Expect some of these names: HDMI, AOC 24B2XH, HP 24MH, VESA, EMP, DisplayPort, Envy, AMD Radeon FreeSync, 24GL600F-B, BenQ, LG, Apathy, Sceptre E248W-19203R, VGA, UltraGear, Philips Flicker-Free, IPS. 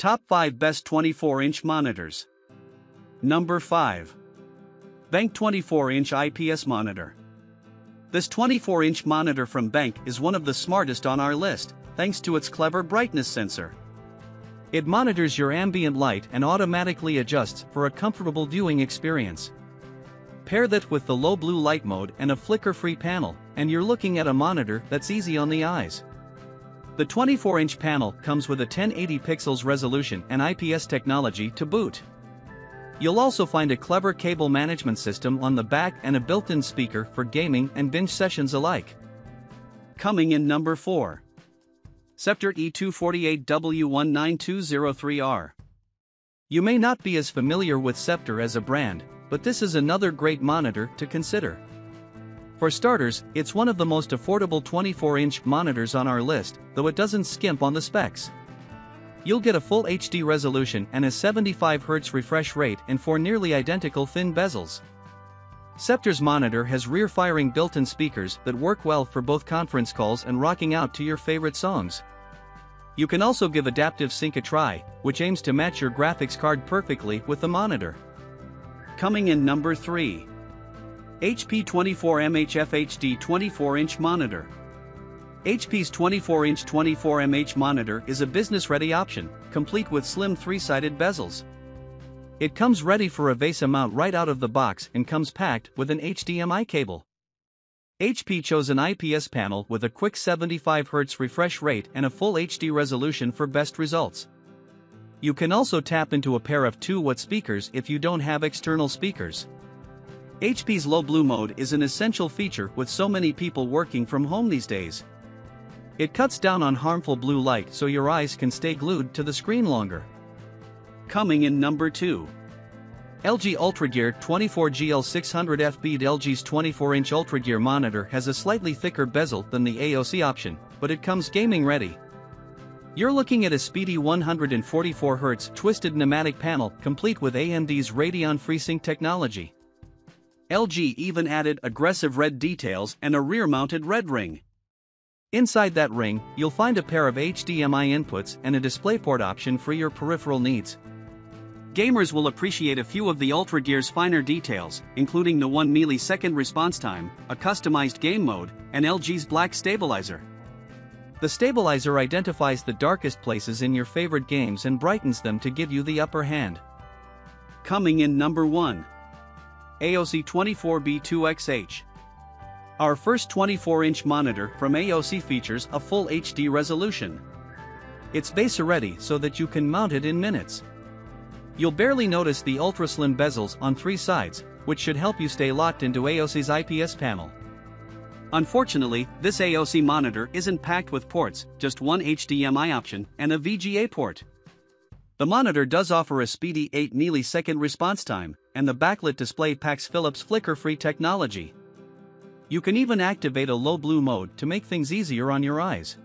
Top 5 Best 24-Inch Monitors. Number 5. BenQ 24-Inch IPS Monitor. This 24-inch monitor from BenQ is one of the smartest on our list, thanks to its clever brightness sensor. It monitors your ambient light and automatically adjusts for a comfortable viewing experience. Pair that with the low blue light mode and a flicker-free panel, and you're looking at a monitor that's easy on the eyes. The 24-inch panel comes with a 1080 pixels resolution and IPS technology to boot. You'll also find a clever cable management system on the back and a built-in speaker for gaming and binge sessions alike. Coming in number 4. Sceptre E248W-19203R. You may not be as familiar with Sceptre as a brand, but this is another great monitor to consider. For starters, it's one of the most affordable 24-inch monitors on our list, though it doesn't skimp on the specs. You'll get a full HD resolution and a 75Hz refresh rate and four nearly identical thin bezels. Sceptre's monitor has rear-firing built-in speakers that work well for both conference calls and rocking out to your favorite songs. You can also give Adaptive Sync a try, which aims to match your graphics card perfectly with the monitor. Coming in number 3. HP 24MH FHD 24-inch Monitor. HP's 24-inch 24MH monitor is a business-ready option, complete with slim 3-sided bezels. It comes ready for a VESA mount right out of the box and comes packed with an HDMI cable. HP chose an IPS panel with a quick 75Hz refresh rate and a full HD resolution for best results. You can also tap into a pair of 2-watt speakers if you don't have external speakers. HP's low blue mode is an essential feature with so many people working from home these days. It cuts down on harmful blue light so your eyes can stay glued to the screen longer. Coming in number 2. LG UltraGear 24GL600F-B. LG's 24-inch UltraGear monitor has a slightly thicker bezel than the AOC option, but it comes gaming ready. You're looking at a speedy 144Hz twisted pneumatic panel complete with AMD's Radeon FreeSync technology. LG even added aggressive red details and a rear-mounted red ring. Inside that ring, you'll find a pair of HDMI inputs and a DisplayPort option for your peripheral needs. Gamers will appreciate a few of the UltraGear's finer details, including the 1 millisecond response time, a customized game mode, and LG's black stabilizer. The stabilizer identifies the darkest places in your favorite games and brightens them to give you the upper hand. Coming in number 1. AOC 24B2XH. Our first 24-inch monitor from AOC features a full HD resolution. It's VESA ready so that you can mount it in minutes. You'll barely notice the ultra-slim bezels on 3 sides, which should help you stay locked into AOC's IPS panel. Unfortunately, this AOC monitor isn't packed with ports, just one HDMI option and a VGA port. The monitor does offer a speedy 8 millisecond response time, and the backlit display packs Philips Flicker-Free technology. You can even activate a low blue mode to make things easier on your eyes.